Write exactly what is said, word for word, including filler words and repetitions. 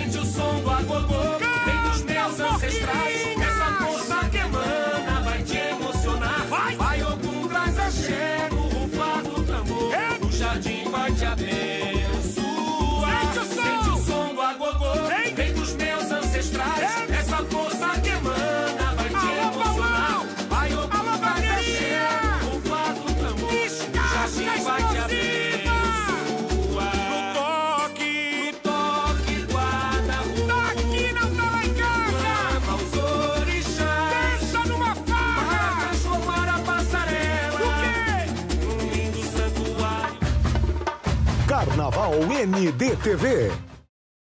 Sente o som do agogô, vem dos meus ancestrais. Essa força que emana vai te emocionar. Vai, vai Ogum, traz axé no rufar do tambor. O jardim vai te abençoar. Sente o som do agogô, vem dos meus ancestrais. Essa força que emana vai te emocionar. Vai Ogum, traz axé no rufar do tambor. O jardim vai te abençoar. Carnaval N D T V.